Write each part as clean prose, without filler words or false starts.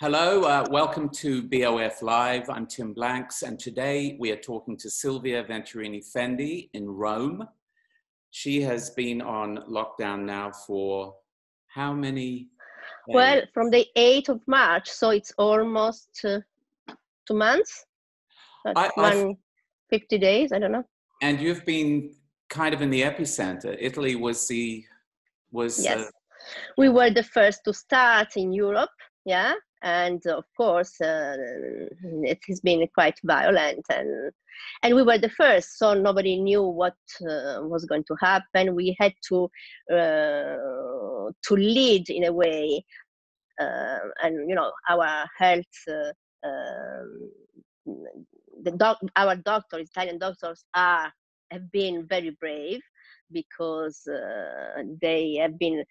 Hello, welcome to BOF Live. I'm Tim Blanks, and today we are talking to Silvia Venturini Fendi in Rome. She has been on lockdown now for how many days? Well, from the 8th of March, so it's almost 2 months, 50 days, I don't know. And you've been kind of in the epicenter. Italy was the... Yes, we were the first to start in Europe, yeah? And of course, it has been quite violent, and we were the first, so nobody knew what was going to happen. We had to lead in a way, and you know, our health. Our doctors, Italian doctors, have been very brave because they have been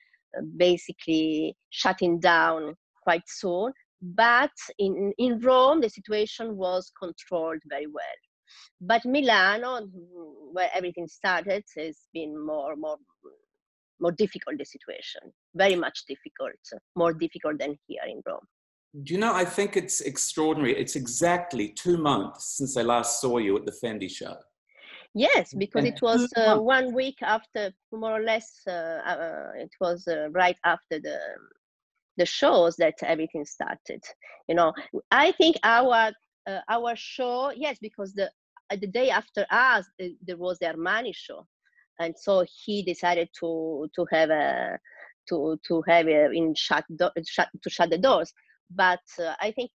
basically shutting down quite soon, but in Rome the situation was controlled very well. But Milano, where everything started, has been more difficult, the situation, very much difficult, more difficult than here in Rome. Do you know, I think it's extraordinary. It's exactly 2 months since I last saw you at the Fendi show. Yes, because it was 1 week after, more or less, it was right after the shows that everything started, you know. I think our show, yes, because the day after us there was the Armani show, and so he decided to shut the doors. But I think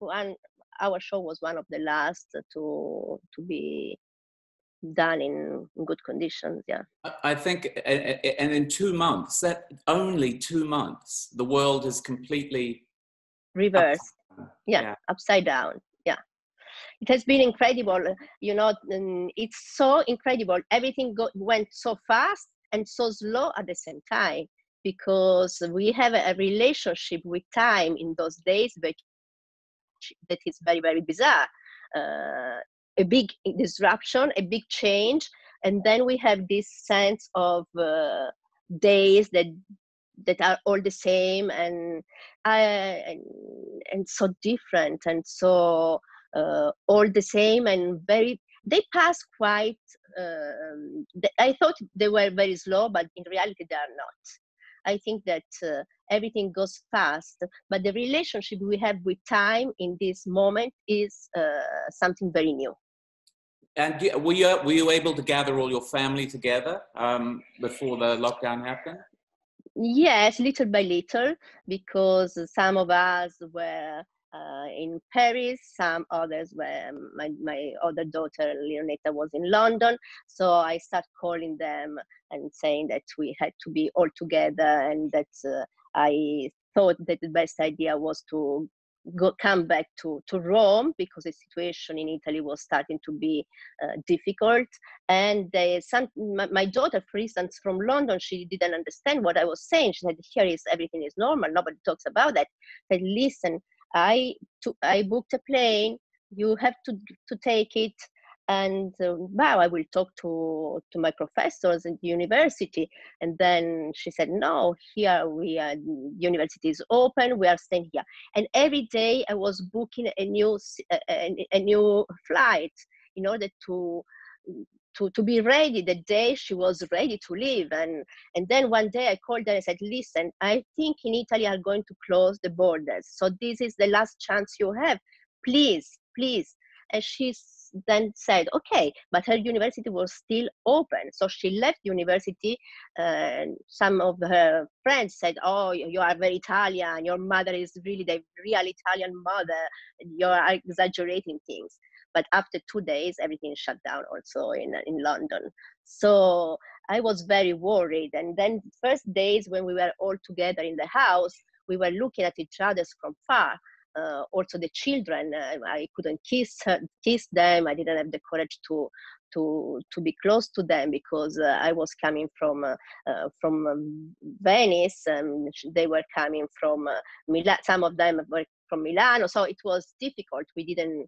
our show was one of the last to be done in good conditions, yeah. I think, and in 2 months, that only 2 months, the world is completely reversed. Upside down, yeah. It has been incredible, you know. It's so incredible. Everything went so fast and so slow at the same time, because we have a relationship with time in those days that is very, very bizarre. A big disruption, a big change, and then we have this sense of days that are all the same and so different, and so all the same and very. They pass quite. I thought they were very slow, but in reality they are not. I think that everything goes fast, but the relationship we have with time in this moment is something very new. And were you able to gather all your family together before the lockdown happened? Yes, little by little, because some of us were in Paris, some others were, my other daughter Leonetta was in London, so I started calling them and saying that we had to be all together, and that I thought that the best idea was to come back to Rome, because the situation in Italy was starting to be difficult. And my daughter, for instance, from London, she didn't understand what I was saying. She said, here is everything is normal, nobody talks about that. I said, listen, I booked a plane, you have to take it, and wow, I will talk to my professors at the university. And then she said, no, here we are, the university is open, we are staying here. And every day I was booking a new flight in order to be ready the day she was ready to leave. And then one day I called her and I said, listen, I think in Italy are going to close the borders. So this is the last chance you have. Please, please. And she then said, okay, but her university was still open. So she left university, and some of her friends said, oh, you are very Italian. Your mother is really the real Italian mother. You are exaggerating things. But after 2 days, everything shut down also in London. So I was very worried. And then first days when we were all together in the house, we were looking at each other from far. Also the children, I couldn't kiss them. I didn't have the courage to be close to them, because I was coming from Venice, and they were coming from Milan. Some of them were from Milano. So it was difficult. We didn't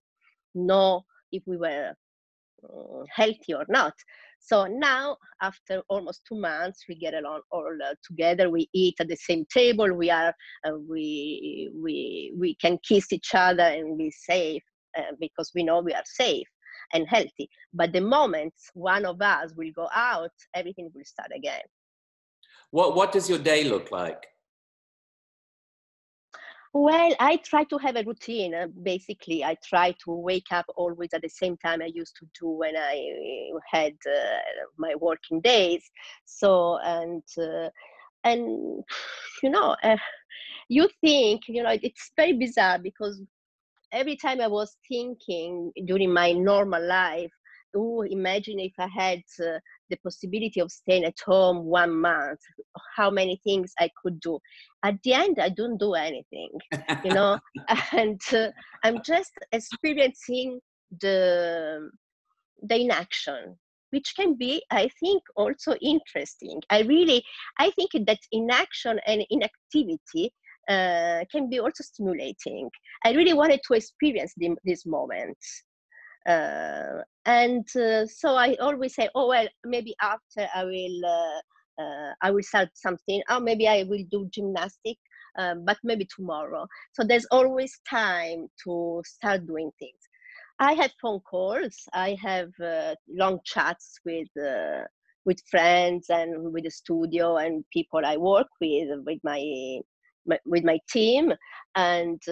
know if we were healthy or not. So now, after almost 2 months, we get along all together. We eat at the same table. We are we can kiss each other and be safe because we know we are safe and healthy. But the moment one of us will go out, everything will start again. What does your day look like? Well, I try to have a routine. Basically, I try to wake up always at the same time I used to do when I had my working days. So, and you know, you think, you know, it's very bizarre because every time I was thinking during my normal life, oh, imagine if I had the possibility of staying at home 1 month, how many things I could do. At the end, I don't do anything, you know, and I'm just experiencing the inaction, which can be, I think, also interesting. I think that inaction and inactivity can be also stimulating. I really wanted to experience these moments. And so I always say, oh, well, maybe after I will start something, or maybe I will do gymnastics, but maybe tomorrow. So there's always time to start doing things. I have phone calls, I have long chats with friends and with the studio and people I work with my team, and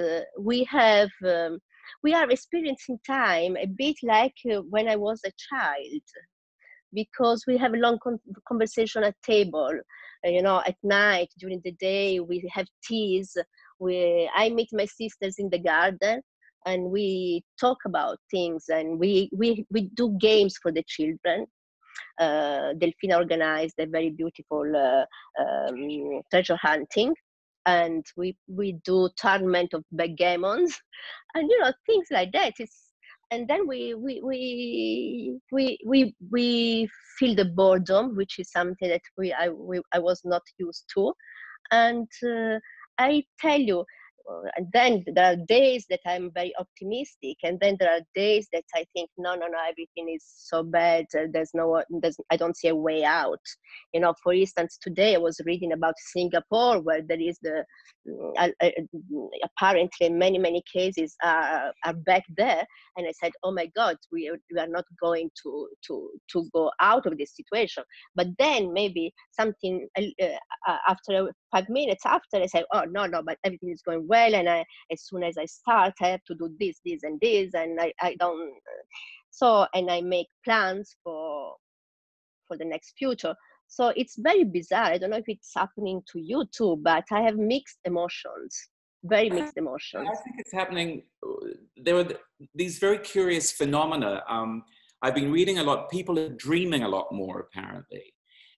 we are experiencing time a bit like when I was a child, because we have a long conversation at table, you know, at night, during the day, we have teas. I meet my sisters in the garden and we talk about things, and we do games for the children. Delfina organized a very beautiful treasure hunting, and we do tournament of backgammons, and you know, things like that. And then we feel the boredom, which is something that I was not used to. And I tell you, and then there are days that I'm very optimistic, and then there are days that I think, no, everything is so bad. I don't see a way out. You know, for instance, today I was reading about Singapore, where there is apparently many cases are back there, and I said, oh my God, we are not going to go out of this situation. But then maybe something after 5 minutes after, I say, oh no, but everything is going well, and as soon as I start, I have to do this and this, and I don't. So, and I make plans for the next future. So it's very bizarre. I don't know if it's happening to you too, but I have mixed emotions, very mixed emotions. I think it's happening. There are these very curious phenomena. I've been reading a lot. People are dreaming a lot more, apparently.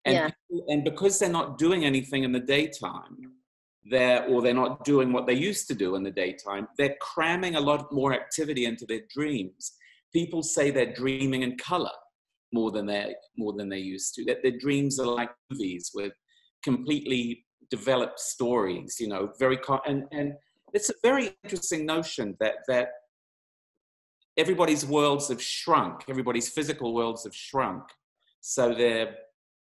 And, yeah. And because they're not doing anything in the daytime, they're not doing what they used to do in the daytime, they're cramming a lot more activity into their dreams. People say they're dreaming in color more than they used to, that their dreams are like movies with completely developed stories, you know, and it's a very interesting notion that everybody's worlds have shrunk, everybody's physical worlds have shrunk, so their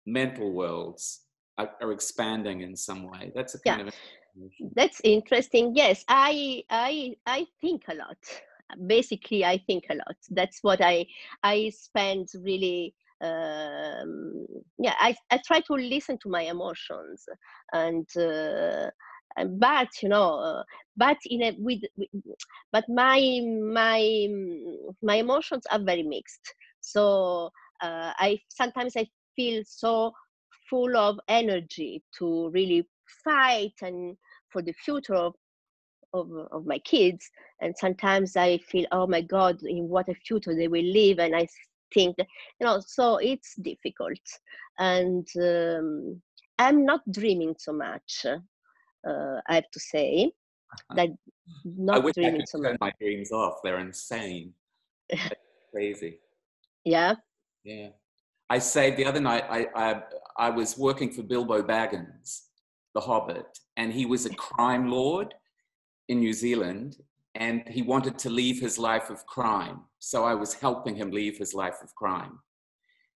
mental worlds are expanding in some way. That's a kind of information. That's interesting. Yes, I think a lot. Basically, I think a lot. That's what I spend really. I try to listen to my emotions, but you know, but my emotions are very mixed. So I sometimes feel so full of energy to really fight and for the future of my kids, and sometimes I feel, oh my God, in what a future they will live, and I think, you know, so it's difficult. And I'm not dreaming so much, I have to say. That not I wish dreaming I could so turn much. My dreams off, they're insane. That's crazy. Yeah. I say the other night, I was working for Bilbo Baggins, The Hobbit, and he was a crime lord in New Zealand, and he wanted to leave his life of crime. So I was helping him leave his life of crime.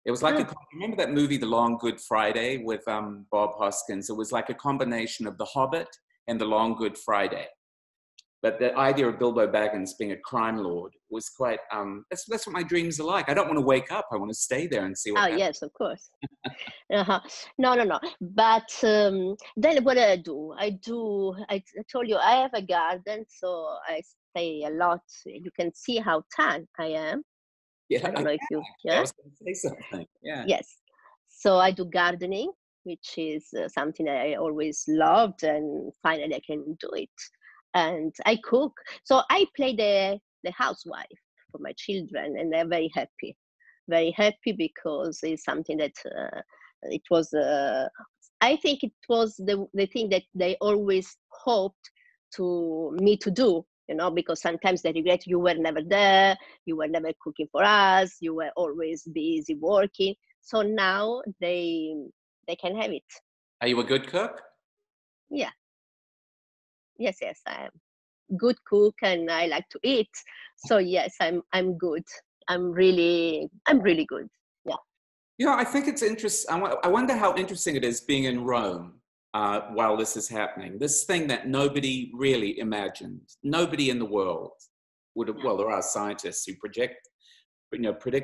It was like, remember that movie, The Long Good Friday with Bob Hoskins? It was like a combination of The Hobbit and The Long Good Friday. But the idea of Bilbo Baggins being a crime lord was quite, that's what my dreams are like. I don't want to wake up. I want to stay there and see what happens. Yes, of course. No. But then what do, I told you, I have a garden, so I stay a lot. You can see how tan I am. Yeah, I don't know if you, I was going to say something. Yeah. Yes. So I do gardening, which is something I always loved, and finally I can do it. And I cook. So I play the housewife for my children, and they're very happy. Very happy because it's something that it was, I think it was the thing that they always hoped to me to do, you know, because sometimes they regret you were never there, you were never cooking for us, you were always busy working. So now they can have it. Are you a good cook? Yeah. Yes, yes, I am good cook, and I like to eat. So yes, I'm good. I'm really good. Yeah. You know, I think it's interesting. I wonder how interesting it is being in Rome while this is happening. This thing that nobody really imagined. Nobody in the world would have. Well, there are scientists who predict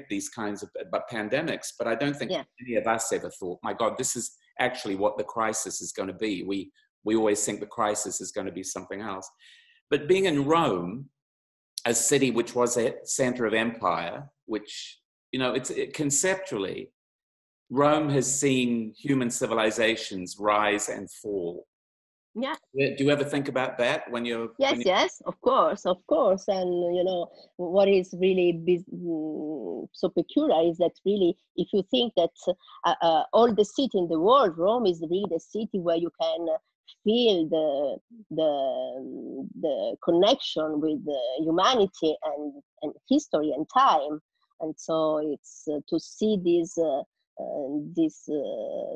these kinds of pandemics, but I don't think any of us ever thought, my God, this is actually what the crisis is going to be. We always think the crisis is going to be something else. But being in Rome, a city which was a center of empire, which, you know, conceptually, Rome has seen human civilizations rise and fall. Yeah. Do you ever think about that when you're... Yes, when you're... yes, of course. And, you know, what is really so peculiar is that really, if you think that all the city in the world, Rome is really the city where you can... feel the connection with humanity and history and time, and so it's to see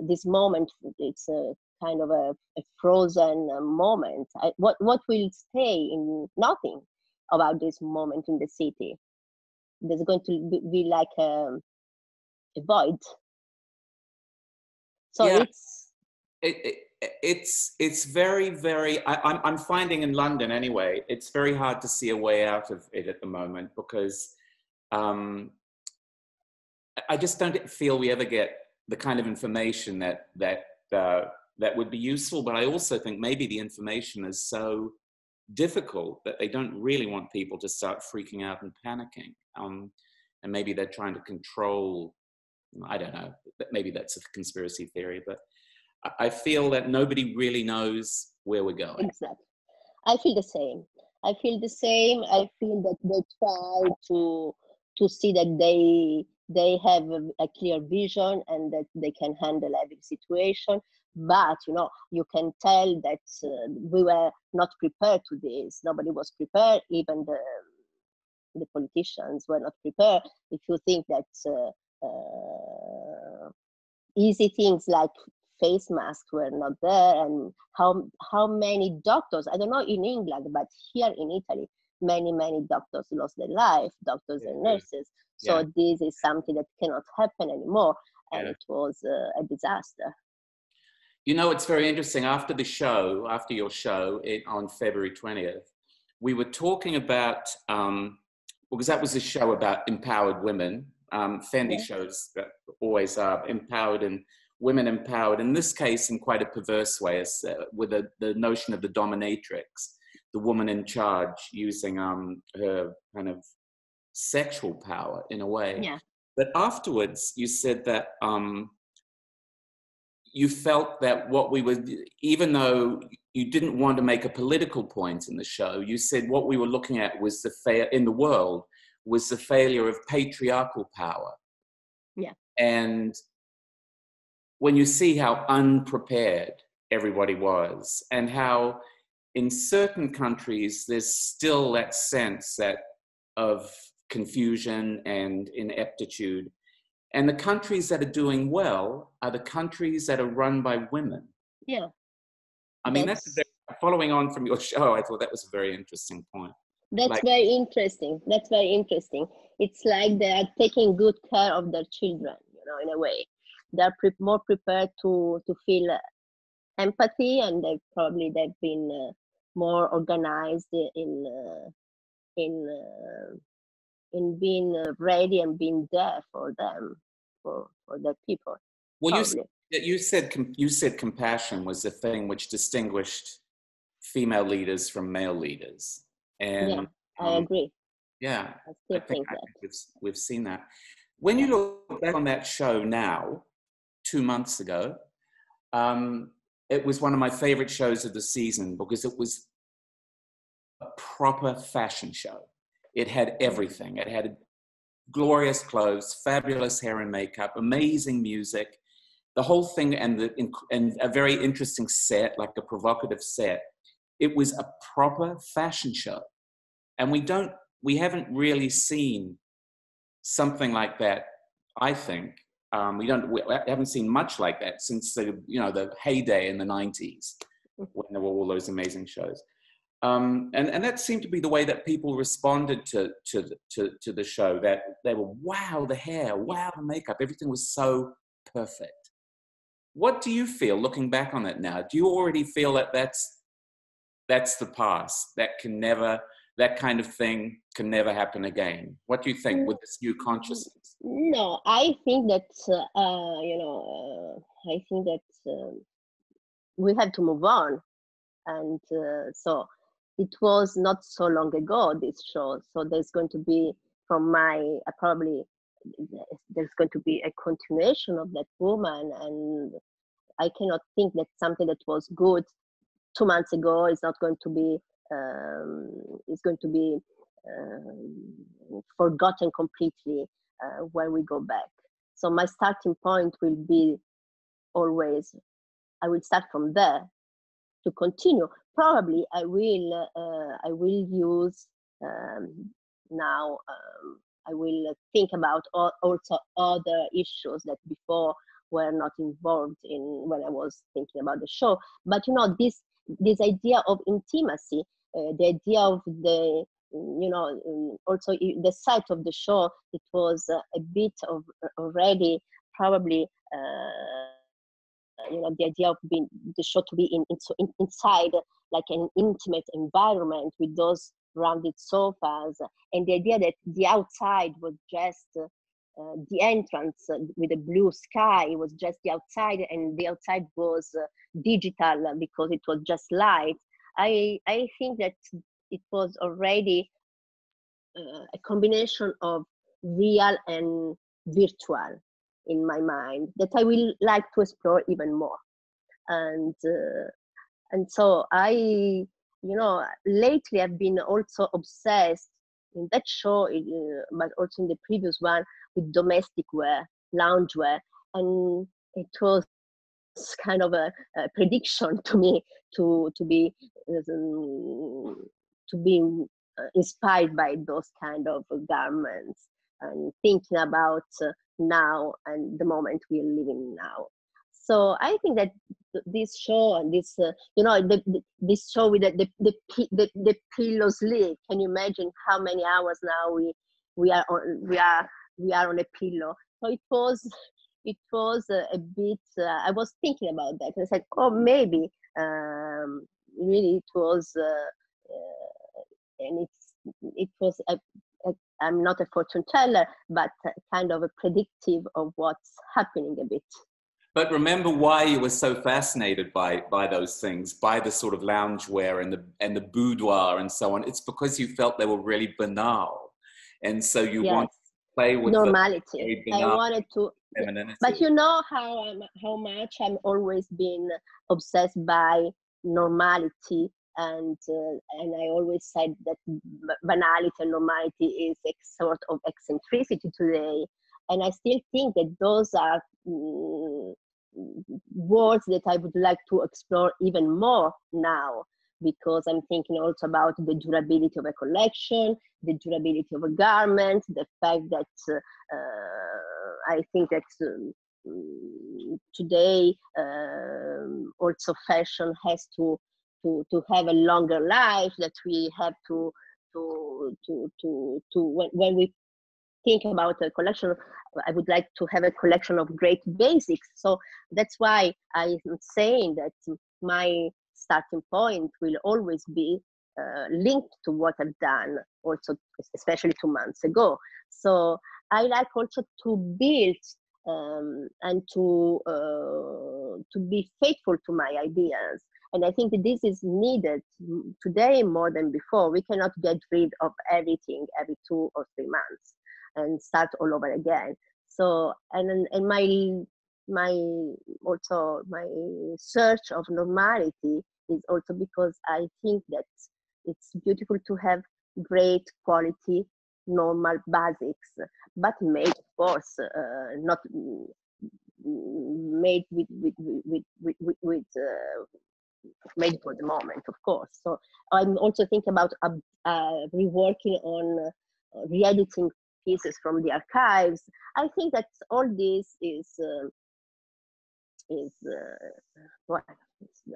this moment. It's a kind of a frozen moment. What will stay in nothing about this moment in the city? There's going to be like a void. So yeah. It's very, very, I'm finding in London anyway, it's very hard to see a way out of it at the moment, because I just don't feel we ever get the kind of information that would be useful. But I also think maybe the information is so difficult that they don't really want people to start freaking out and panicking. And maybe they're trying to control, I don't know, maybe that's a conspiracy theory, but I feel that nobody really knows where we're going. Exactly. I feel the same. I feel that they try to see that they have a clear vision and that they can handle every situation. But, you know, you can tell that we were not prepared to this. Nobody was prepared. Even the politicians were not prepared. If you think that easy things like face masks were not there, and how many doctors, I don't know in England, but here in Italy, many doctors lost their life, doctors and nurses. So this is something that cannot happen anymore, and it was a disaster. You know, it's very interesting. After the show, after your show on February 20th, we were talking about, because that was a show about empowered women. Fendi shows that always are empowered and women empowered, in this case, in quite a perverse way, with the notion of the dominatrix, the woman in charge, using her kind of sexual power in a way. Yeah. But afterwards, you said that you felt that even though you didn't want to make a political point in the show, you said what we were looking at was the failure of patriarchal power. Yeah. And when you see how unprepared everybody was, and how in certain countries there's still that sense of confusion and ineptitude. And the countries that are doing well are the countries that are run by women. Yeah. I mean, following on from your show, I thought that was a very interesting point. That's very interesting. It's like they are taking good care of their children. You know, in a way. They're more prepared to feel empathy, and they've been more organized in being ready and being there for them, for their people. Well, you said compassion was the thing which distinguished female leaders from male leaders, and yeah, I agree. Yeah, I think we've seen that. When you look back on that show now, 2 months ago, it was one of my favorite shows of the season because it was a proper fashion show. It had everything. It had glorious clothes, fabulous hair and makeup, amazing music, the whole thing, and a very interesting set, like a provocative set. It was a proper fashion show. And we haven't really seen something like that, I think. We haven't seen much like that since the heyday in the 90s, when there were all those amazing shows. And that seemed to be the way that people responded to the show, that they were, wow, the hair, wow, the makeup, everything was so perfect. What do you feel looking back on that now? Do you already feel that that's the past, that kind of thing can never happen again? What do you think with this new consciousness? No, I think that, we have to move on. And so it was not so long ago, this show. So there's going to be, there's going to be a continuation of that woman. And I cannot think that something that was good 2 months ago is not going to be forgotten completely when we go back. So my starting point will be always, I will start from there to continue. Probably I will use now. I will think about also other issues that before were not involved in when I was thinking about the show. But this idea of intimacy, the idea of the, also the site of the show, it was a bit of already probably, the idea of being the show to be inside like an intimate environment with those rounded sofas, and the idea that the outside was just the entrance with the blue sky, was just the outside, and the outside was digital because it was just light. I think that it was already a combination of real and virtual in my mind that I will like to explore even more. And so lately I've been also obsessed in that show, but also in the previous one, with domestic wear, loungewear, and it was kind of a prediction to me to be inspired by those kind of garments, and thinking about now and the moment we are living now. So I think that this show and this, this show with the pillow sleeve. Can you imagine how many hours now we are on a pillow? So it was a bit. I was thinking about that, and I said, oh, maybe really it was, and it was. I'm not a fortune teller, but kind of a predictive of what's happening a bit. But remember why you were so fascinated by those things, by the sort of loungewear and the boudoir and so on. It's because you felt they were really banal, and so you wanted to play with normality. I wanted to, femininity. But you know how much I'm always been obsessed by normality, and I always said that banality and normality is a sort of eccentricity today. And I still think that those are words that I would like to explore even more now, because I'm thinking also about the durability of a collection, the durability of a garment, the fact that I think that today also fashion has to have a longer life, that we have to when we think about a collection, I would like to have a collection of great basics. So that's why I'm saying that my starting point will always be linked to what I've done, also especially 2 months ago. So I like also to build and to be faithful to my ideas. And I think that this is needed today more than before. We cannot get rid of everything every 2 or 3 months and start all over again. So, and my search of normality is also because I think that it's beautiful to have great quality, normal basics, but made, of course, not made made for the moment, of course. So I'm also thinking about reworking on re-editing pieces from the archives. I think that all this is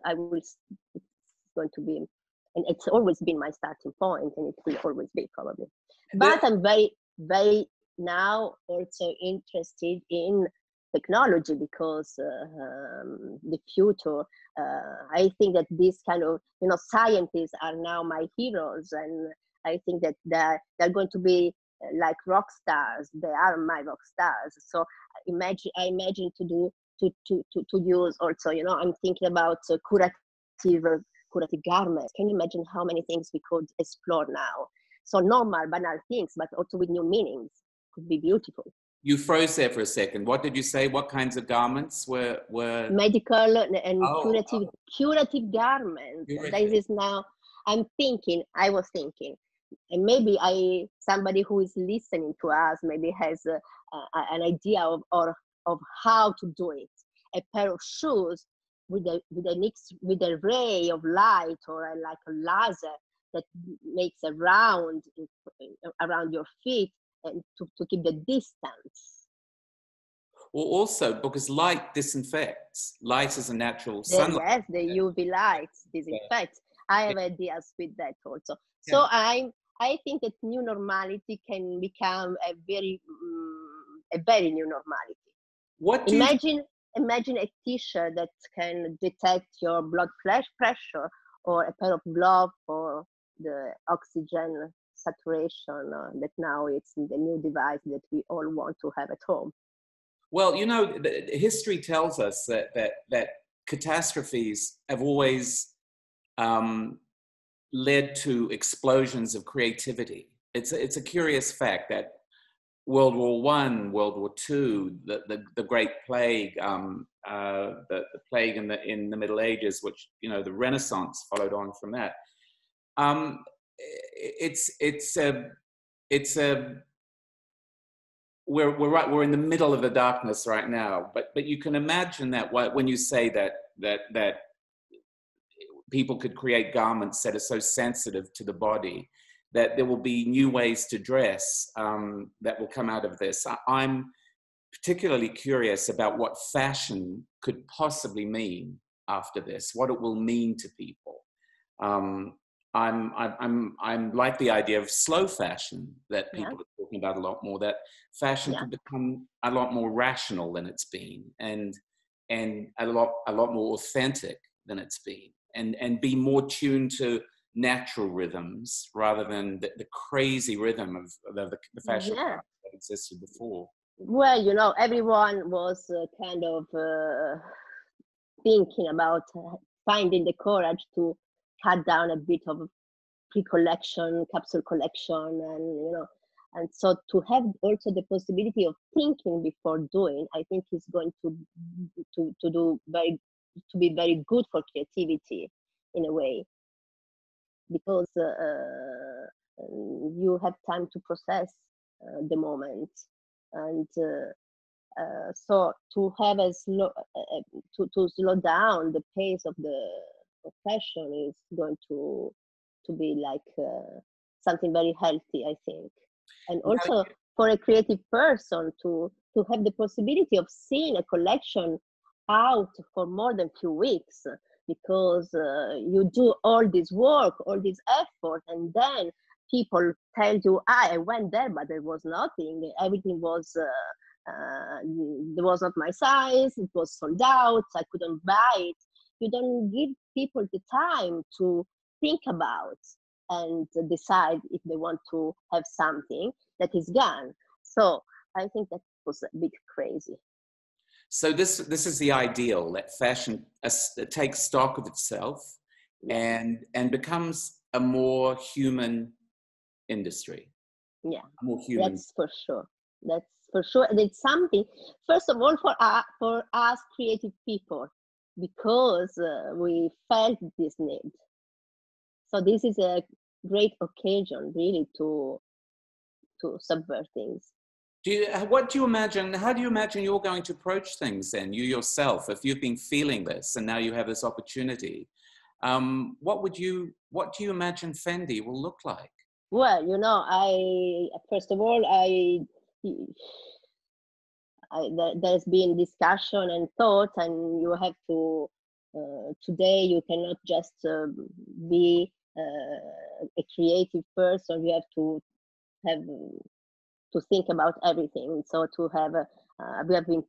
I will. It's going to be, and it's always been my starting point, and it will always be probably. But I'm very, very now also interested in technology, because the future, I think that this kind of, you know, scientists are now my heroes, and I think that they're going to be like rock stars. They are my rock stars. So I imagine to use also, you know, I'm thinking about curative garments. Can you imagine how many things we could explore now? So normal, banal things, but also with new meanings, could be beautiful. You froze there for a second. What did you say? What kinds of garments were medical and curative garments? Curative. This is now. I was thinking, and maybe somebody who is listening to us maybe has an idea of how to do it. A pair of shoes with a ray of light or like a laser that makes a round around your feet. And to keep the distance. Well, also because light disinfects. Light is a natural sunlight. Yes, the UV lights disinfects. Yeah. I have ideas with that also. Yeah. So I think that new normality can become a very new normality. What imagine a T-shirt that can detect your blood pressure, or a pair of gloves for the oxygen saturation that now it's the new device that we all want to have at home. Well, you know, history tells us that catastrophes have always led to explosions of creativity. It's a curious fact that World War I, World War II, the Great Plague, the plague in the Middle Ages, which, you know, the Renaissance followed on from that. We're in the middle of the darkness right now, but you can imagine that when you say that people could create garments that are so sensitive to the body, that there will be new ways to dress that will come out of this. I'm particularly curious about what fashion could possibly mean after this, what it will mean to people. I'm like the idea of slow fashion that people are talking about a lot more. That fashion can become a lot more rational than it's been, and a lot more authentic than it's been, and be more tuned to natural rhythms rather than the crazy rhythm of the fashion that existed before. Well, you know, everyone was kind of thinking about finding the courage to cut down a bit of pre-collection, capsule collection, and, you know, and so to have also the possibility of thinking before doing, I think is going to be very good for creativity in a way, because you have time to process the moment, and so to have to slow down the pace of the fashion is going to be like something very healthy, I think, and also for a creative person to have the possibility of seeing a collection out for more than a few weeks, because you do all this work, all this effort, and then people tell you, ah, I went there, but there was nothing. Everything was, there was not my size. It was sold out. I couldn't buy it. You don't give people the time to think about and decide if they want to have something that is gone. So I think that was a bit crazy. So this is the ideal, that fashion takes stock of itself and becomes a more human industry. Yeah, more human. That's for sure. That's for sure. And it's something, first of all, for us creative people, because we felt this need. So this is a great occasion, really, to subvert things. What do you imagine, how do you imagine you're going to approach things then, you yourself, if you've been feeling this and now you have this opportunity? What do you imagine Fendi will look like? Well, you know, first of all, there's been discussion and thought, and you have to, today you cannot just be a creative person, you have to have to think about everything. So to have, we have been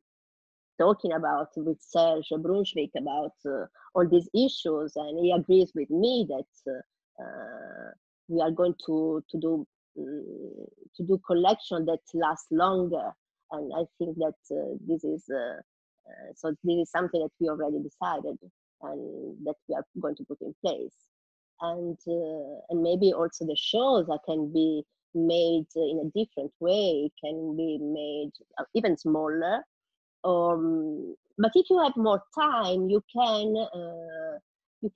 talking about with Serge Brunswick about all these issues, and he agrees with me that we are going to do collection that lasts longer. And I think that this is something that we already decided and that we are going to put in place. And maybe also the shows that can be made in a different way, can be made even smaller, but if you have more time you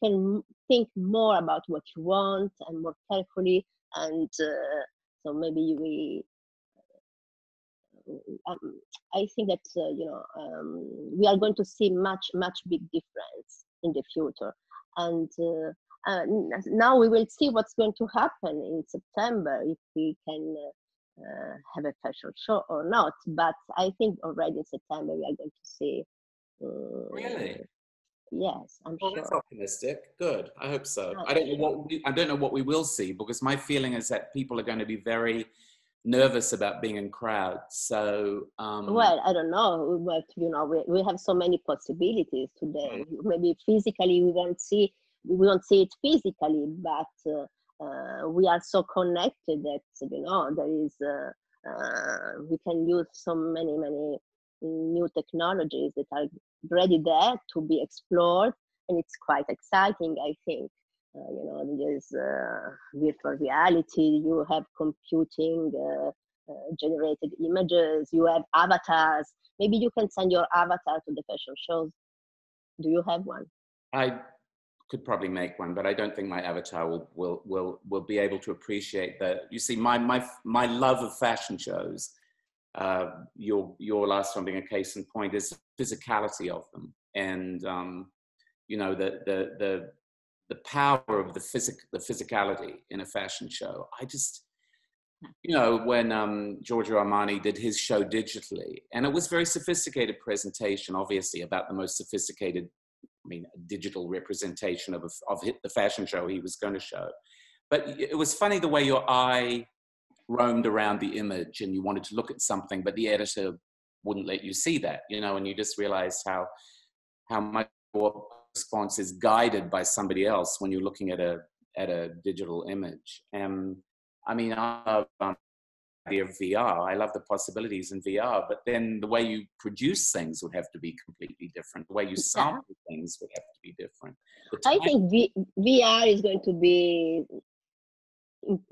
can think more about what you want and more carefully, and so maybe I think that we are going to see much big difference in the future, and now we will see what's going to happen in September, if we can have a fashion show or not. But I think already in September we are going to see. Really? Yes, I'm sure. That's optimistic. Good. I hope so. Okay. I don't know what we will see, because my feeling is that people are going to be very nervous about being in crowds. So well, I don't know, but you know, we have so many possibilities today. Mm. Maybe physically we won't see it physically, but we are so connected that, you know, there is we can use so many new technologies that are already there to be explored, and it's quite exciting. I think you know, there's virtual reality, you have computing generated images, you have avatars. Maybe you can send your avatar to the fashion shows. Do you have one? I could probably make one, but I don't think my avatar will be able to appreciate that. You see, my love of fashion shows, your last one being a case in point, is physicality of them, and you know, the power of the physicality in a fashion show. I just, you know, when Giorgio Armani did his show digitally, and it was very sophisticated presentation, obviously about the most sophisticated, I mean, a digital representation of the fashion show he was going to show. But it was funny the way your eye roamed around the image and you wanted to look at something, but the editor wouldn't let you see that, you know, and you just realized how much your response is guided by somebody else when you're looking at a digital image. And I mean, I love the idea of VR. I love the possibilities in VR, but then the way you produce things would have to be completely different. The way you sample things would have to be different. I think VR is going to be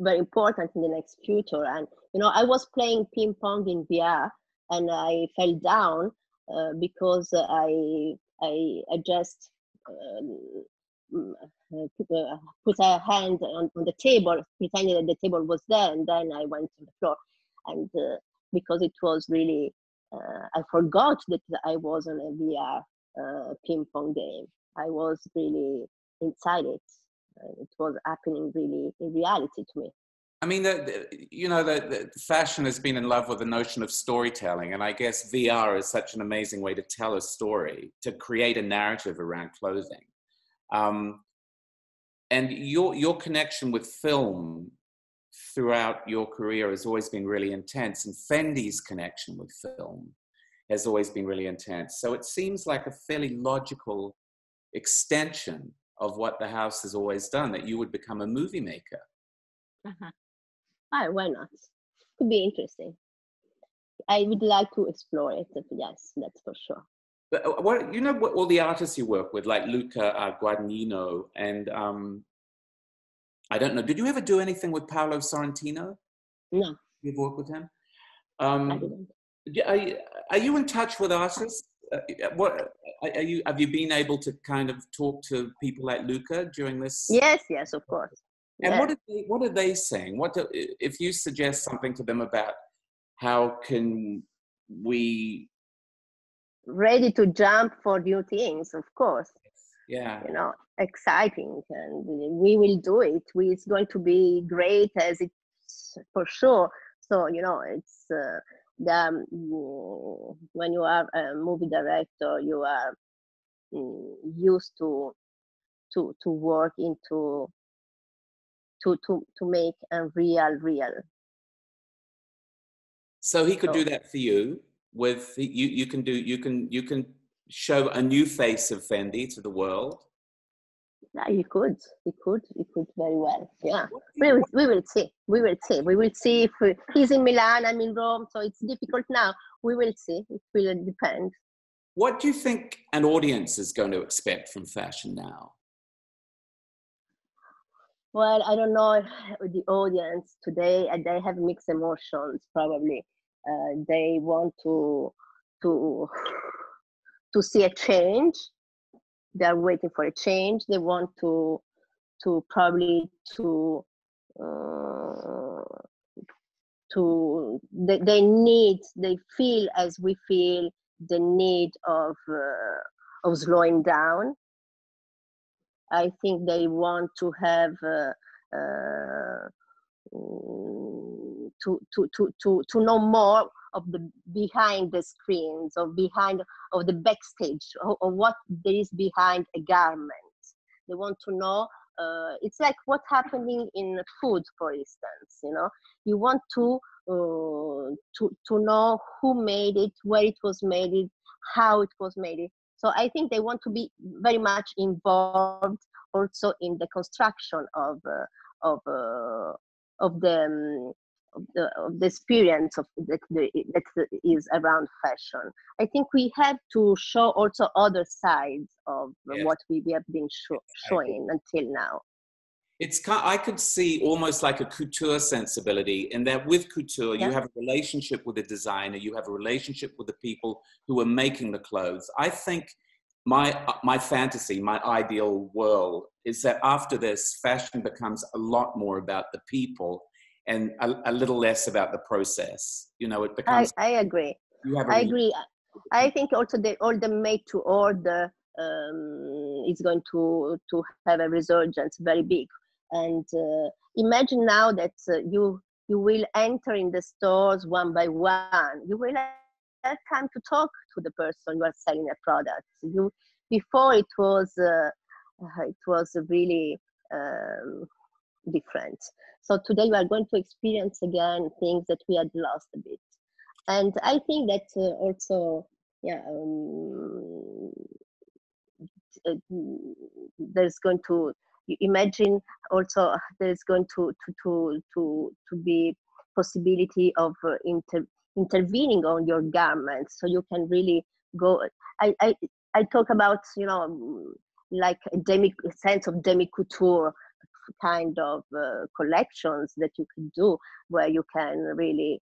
very important in the next future. And, you know, I was playing ping pong in VR and I fell down because I just put a hand on the table, pretending that the table was there, and then I went to the floor. And because it was really, I forgot that I was on a VR ping pong game. I was really inside it. It was happening really in reality to me. I mean, the fashion has been in love with the notion of storytelling, and I guess VR is such an amazing way to tell a story, to create a narrative around clothing. And your connection with film throughout your career has always been really intense, and Fendi's connection with film has always been really intense. So it seems like a fairly logical extension of what the house has always done, that you would become a movie maker. Uh-huh. Oh, why not? Could be interesting. I would like to explore it, yes, that's for sure. But what, you know, what, all the artists you work with, like Luca Guadagnino, and I don't know, did you ever do anything with Paolo Sorrentino? No. You've worked with him? I didn't. Are you in touch with artists? Have you been able to kind of talk to people like Luca during this? Yes, yes, of course. And yes. What are they saying? What do, if you suggest something to them about how can we... Ready to jump for new things, of course. Yeah. You know, exciting, and we will do it. It's going to be great, as it's for sure. So, you know, it's... when you are a movie director, you are used to work into to make a real. So he could do that for you. With you can show a new face of Fendi to the world. Yeah, he could very well. Yeah, we will see if he's in Milan, I'm in Rome, so it's difficult now. We will see, it will depend. What do you think an audience is going to expect from fashion now? Well, I don't know, the audience today, they have mixed emotions probably. They want to see a change. They are waiting for a change. They want they feel as we feel the need of slowing down. I think they want to have to know more of the behind the screens, or behind of the backstage, or what there is behind a garment. They want to know, it's like what's happening in food, for instance, you know. You want to know who made it, where it was made, how it was made. So I think they want to be very much involved also in the construction of the experience of that is around fashion. I think we have to show also other sides of what we have been showing until now. I could see almost like a couture sensibility, in that with couture, you have a relationship with the designer, you have a relationship with the people who are making the clothes. I think my fantasy, my ideal world, is that after this, fashion becomes a lot more about the people and a little less about the process. You know, it becomes... I agree. I think also all the made-to-order is going to have a resurgence very big. And imagine now that you will enter in the stores one by one. You will have time to talk to the person you are selling a product. Before it was really different. So today we are going to experience again things that we had lost a bit, and I think that also, there's going to imagine also there's going to be possibility of intervening on your garments, so you can really go. I talk about, you know, like a sense of demi-couture kind of collections that you can do, where you can really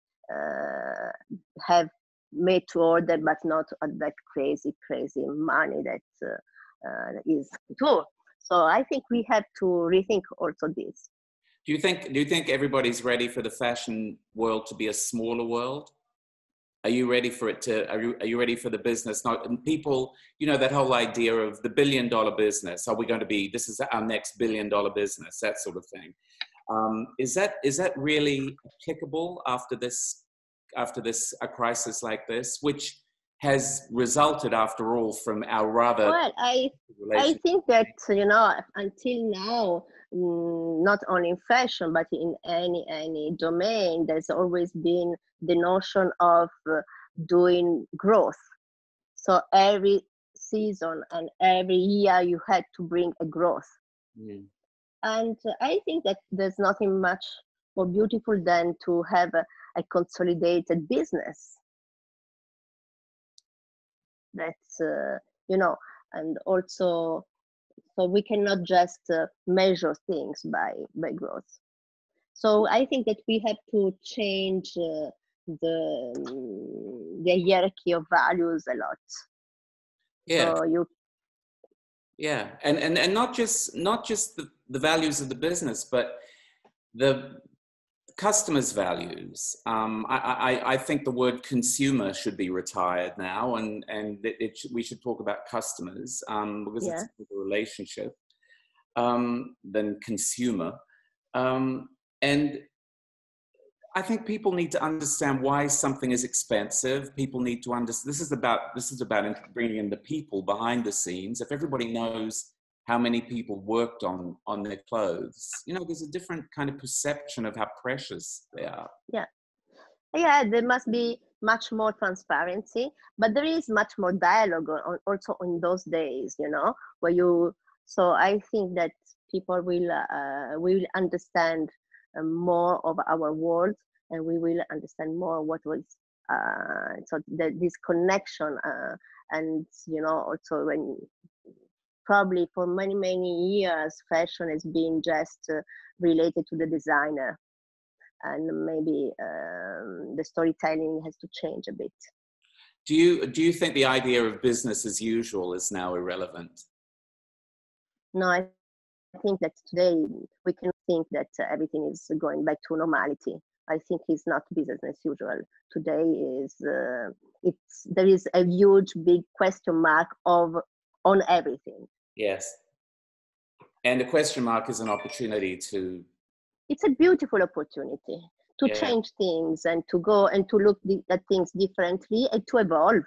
have made to order, but not at that crazy money that is couture. So I think we have to rethink also this. Do you think everybody's ready for the fashion world to be a smaller world? Are you ready for it to? Are you ready for the business? Not and people, you know, that whole idea of the billion-dollar business. Are we going to be? This is our next billion-dollar business. That sort of thing. Is that really applicable after a crisis like this, which has resulted, after all, from our rather? Well, I think that, you know, until now not only in fashion, but in any domain, there's always been the notion of doing growth. So every season and every year you had to bring a growth. Mm. And I think that there's nothing much more beautiful than to have a consolidated business. That's, you know, and also, so we cannot just measure things by growth. So I think that we have to change the hierarchy of values a lot. Yeah. So you. Yeah, and not just the values of the business, but the customers' values. I think the word consumer should be retired now, and we should talk about customers because yeah. It's a relationship than consumer. And I think people need to understand why something is expensive. People need to understand. This is about bringing in the people behind the scenes. If everybody knows how many people worked on their clothes, you know, there's a different kind of perception of how precious they are. Yeah. Yeah, there must be much more transparency, but there is much more dialogue also in those days, you know, where you, so I think that people will understand more of our world, and we will understand more what was, so that this connection, and, you know, also when, probably for many years, fashion has been just related to the designer, and maybe the storytelling has to change a bit. Do you think the idea of business as usual is now irrelevant? No, I think that today we can think that everything is going back to normality. I think it's not business as usual. Today is there is a huge big question mark on everything. Yes. And the question mark is an opportunity to... It's a beautiful opportunity to yeah. change things and to go and to look at things differently and to evolve.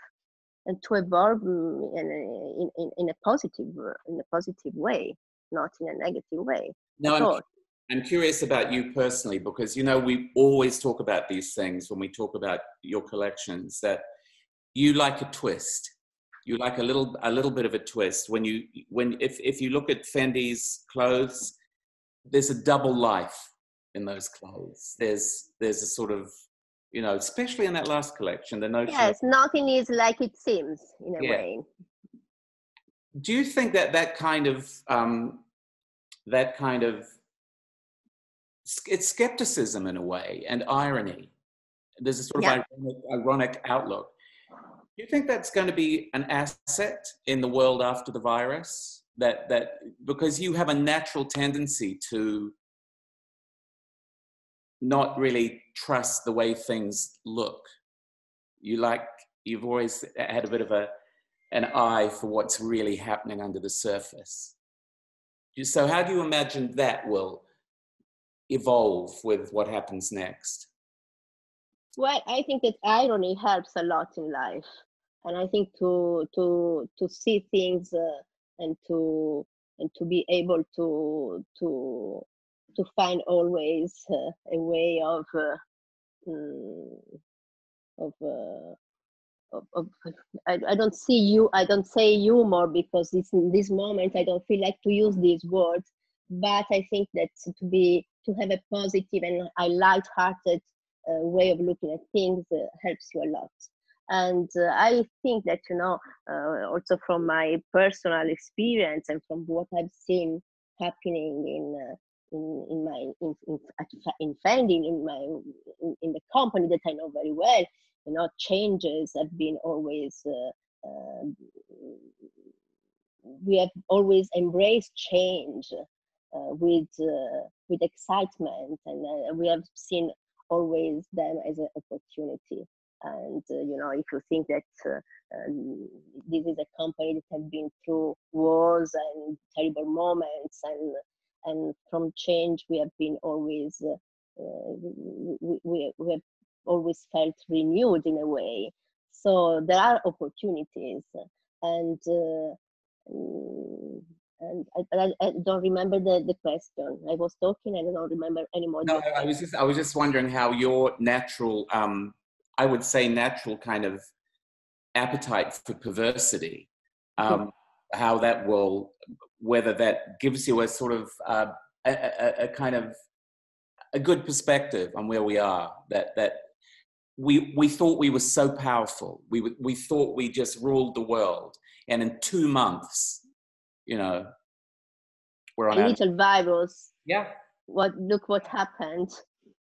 And to evolve in a positive way, not in a negative way. No, I'm curious about you personally, because, you know, we always talk about these things when we talk about your collections, that you like a twist. You like a little bit of a twist if you look at Fendi's clothes, there's a double life in those clothes. There's a sort of, you know, especially in that last collection, the notion. Yes, nothing is like it seems in a yeah. way. Do you think that kind of it's skepticism in a way, and irony? There's a sort yeah. of ironic outlook. Do you think that's going to be an asset in the world after the virus? That because you have a natural tendency to not really trust the way things look. You've always had a bit of an eye for what's really happening under the surface. So how do you imagine that will evolve with what happens next? Well, I think that irony helps a lot in life. And I think to see things and to be able to find always a way of I don't see you, I don't say humor, because in this moment I don't feel like to use these words, but I think that to have a positive and a light-hearted way of looking at things helps you a lot. And I think that, you know, also from my personal experience and from what I've seen happening in Fendi, in the company that I know very well, you know, changes have been always we have always embraced change with excitement, and we have seen always them as an opportunity. And you know, if you think that this is a company that has been through wars and terrible moments, and from change we have been always we have always felt renewed in a way. So there are opportunities, and And I don't remember the question. I was talking and I don't remember anymore. No, I was just wondering how your natural, I would say natural kind of appetite for perversity, how that will, whether that gives you a sort of a kind of a good perspective on where we are, that we thought we were so powerful. We thought we just ruled the world. And in 2 months, you know, we're on a little virus. Yeah. Look what happened.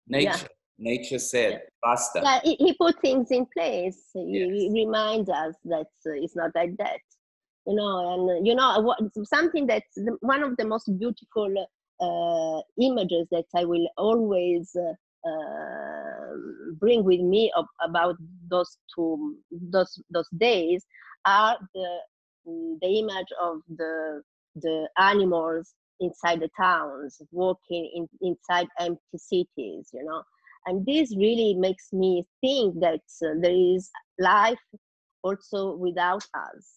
Nature said, basta. Yeah, he put things in place. He reminds us that it's not like that, you know. And you know, something that's one of the most beautiful images that I will always bring with me about those days are the image of the animals inside the towns, walking inside empty cities, you know. And this really makes me think that there is life also without us.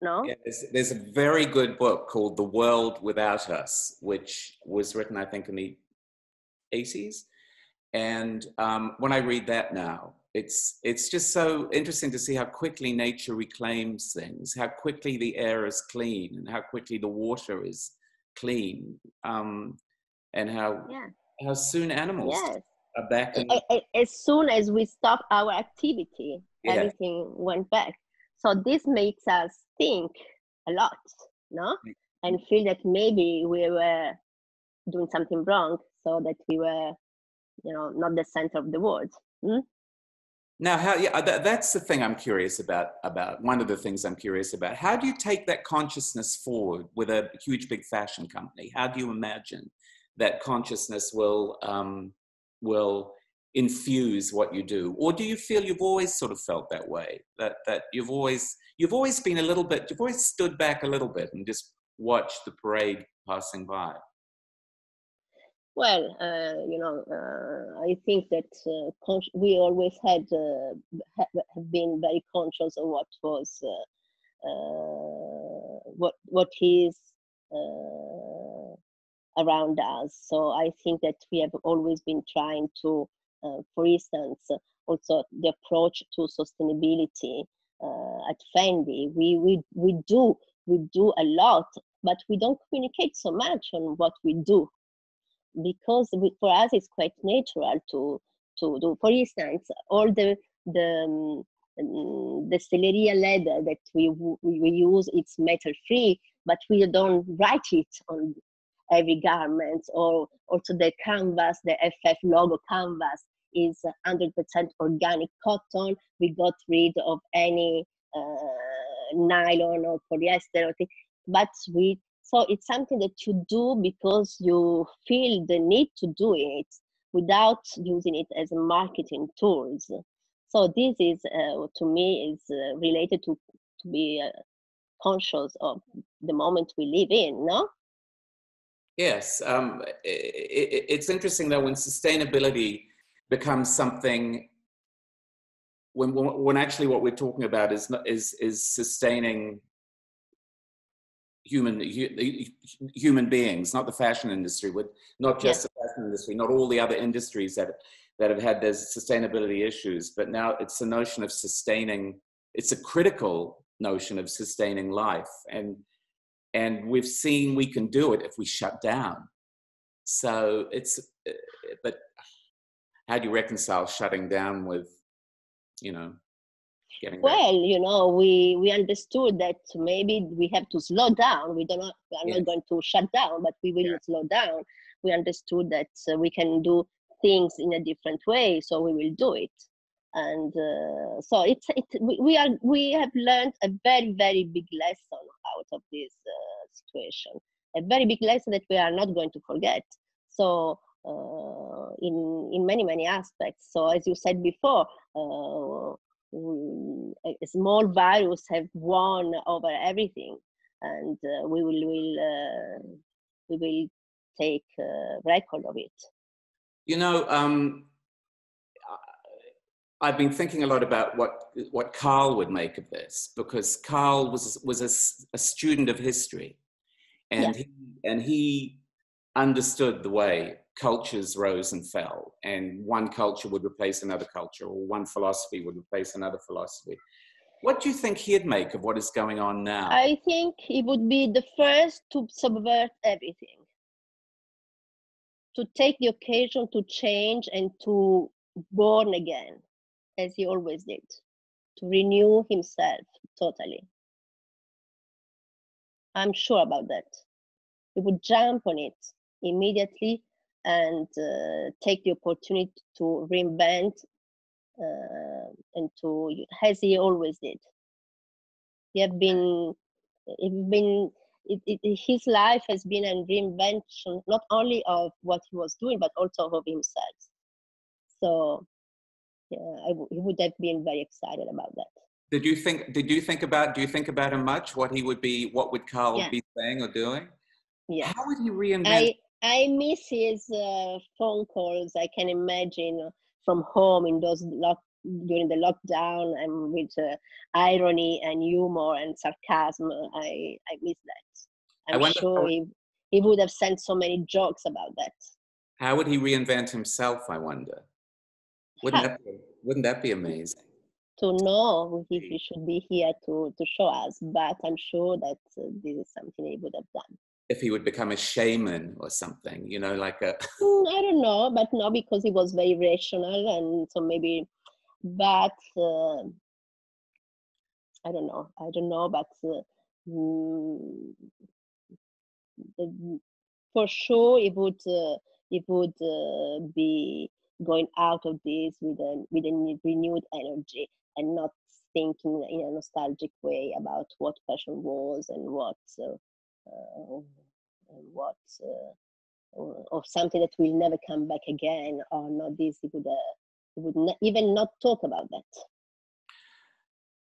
No? Yeah, there's a very good book called The World Without Us, which was written, I think, in the 80s. And when I read that now, it's just so interesting to see how quickly nature reclaims things, how quickly the air is clean, and how quickly the water is clean, and how soon animals are back. As soon as we stop our activity, everything went back. So this makes us think a lot, no? And feel that maybe we were doing something wrong, so that we were, you know, not the center of the world. Now, that's the thing I'm curious about. One of the things I'm curious about. How do you take that consciousness forward with a huge, big fashion company? How do you imagine that consciousness will infuse what you do? Or do you feel you've always sort of felt that way? That you've always been a little bit, you've always stood back a little bit and just watched the parade passing by? Well, you know, I think that we always have been very conscious of what was, what is around us. So I think that we have always been trying to, for instance, also the approach to sustainability at Fendi. We do a lot, but we don't communicate so much on what we do. Because for us it's quite natural to do. For instance, all the Selleria leather that we use, it's metal free, but we don't write it on every garment. Or also the canvas, the FF logo canvas is 100% organic cotton. We got rid of any nylon or polyester or thing, but we. So it's something that you do because you feel the need to do it without using it as a marketing tool. So this is, to me, is related to be conscious of the moment we live in, no? Yes. It's interesting, though, when sustainability becomes something, when actually what we're talking about is sustaining human beings, not the fashion industry, with not just the fashion industry, not all the other industries that have had their sustainability issues, but now it's a notion of sustaining. It's a critical notion of sustaining life, and we've seen we can do it if we shut down. So it's, but how do you reconcile shutting down with, you know? Well, you know, we understood that maybe we have to slow down. We are not going to shut down, but we will slow down. We understood that we can do things in a different way, so we will do it. And so we have learned a very, very big lesson out of this situation, a very big lesson that we are not going to forget. So in many aspects. So as you said before, a small virus have won over everything, and we will take record of it. You know, I've been thinking a lot about what Karl would make of this, because Karl was a student of history, and yeah. he understood the way cultures rose and fell, and one culture would replace another culture, or one philosophy would replace another philosophy. What do you think he'd make of what is going on now? I think he would be the first to subvert everything, to take the occasion to change and to born again, as he always did, to renew himself totally. I'm sure about that. He would jump on it immediately and take the opportunity to reinvent and to, as he always did. His life has been a reinvention, not only of what he was doing, but also of himself. So yeah, he would have been very excited about that. Do you think about him much? What would Karl yeah. be saying or doing? Yeah. How would he reinvent? I miss his phone calls. I can imagine from home in those during the lockdown, and with irony and humor and sarcasm. I miss that. I'm sure he would have sent so many jokes about that. How would he reinvent himself, I wonder? Wouldn't that be amazing? To know if he should be here to show us, but I'm sure that this is something he would have done. If he would become a shaman or something, you know, like a... I don't know, but no, because he was very rational, and so maybe, but I don't know, but for sure it would be going out of this with a renewed energy, and not thinking in a nostalgic way about what fashion was and or something that will never come back again, or not this. He would not talk about that.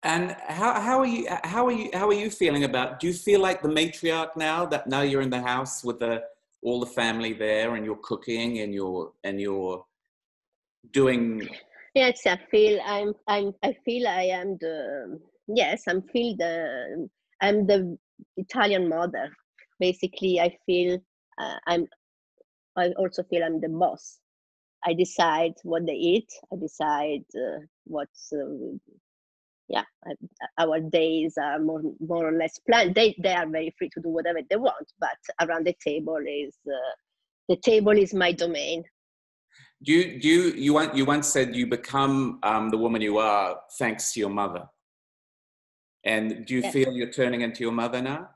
And how are you feeling about? Do you feel like the matriarch now? That now you're in the house with all the family there, and you're cooking, and you're doing. Yes, I feel I'm the Italian mother. Basically, I feel I also feel I'm the boss. I decide what they eat. I decide our days are more or less planned. They are very free to do whatever they want, but around the table is my domain. You once said you become the woman you are thanks to your mother. And do you yes. feel you're turning into your mother now?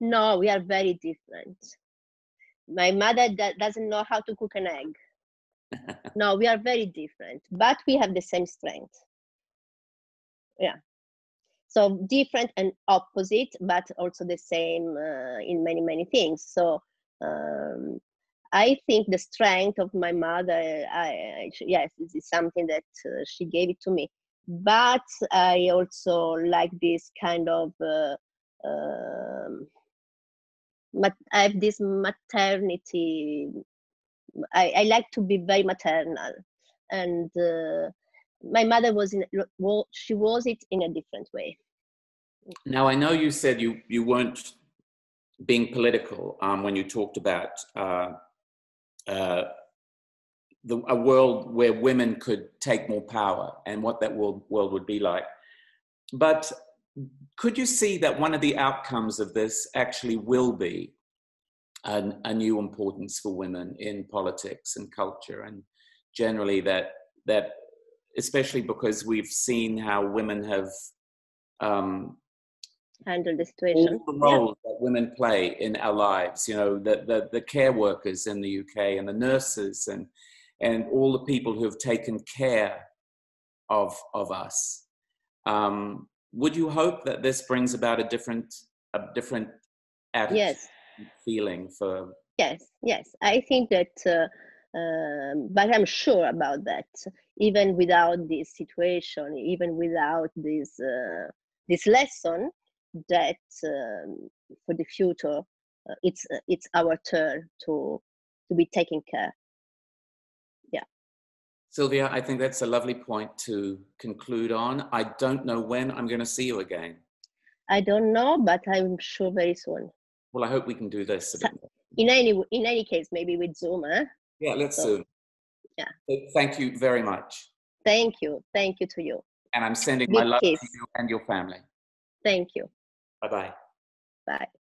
No, we are very different. My mother doesn't know how to cook an egg. No, we are very different, but we have the same strength. Yeah. So different and opposite, but also the same in many, many things. So I think the strength of my mother, this is something that she gave it to me. But I also like this kind of, I have this maternity. I like to be very maternal, and my mother was it in a different way. Now I know you said you weren't being political when you talked about a world where women could take more power and what that world would be like. But could you see that one of the outcomes of this actually will be a new importance for women in politics and culture, and generally that especially because we've seen how women have handled the situation, all the roles yeah. that women play in our lives, you know, the care workers in the UK, and the nurses, and all the people who have taken care of us. Would you hope that this brings about a different attitude yes. feeling for? Yes, yes. I think that, but I'm sure about that. Even without this situation, even without this lesson, that for the future, it's our turn to be taken care. Silvia, I think that's a lovely point to conclude on. I don't know when I'm going to see you again. I don't know, but I'm sure very soon. Well, I hope we can do this. In any case, maybe with Zoom, eh? Yeah, let's Zoom. Yeah. So thank you very much. Thank you. Thank you to you. And I'm sending my love to you and your family. Thank you. Bye-bye. Bye.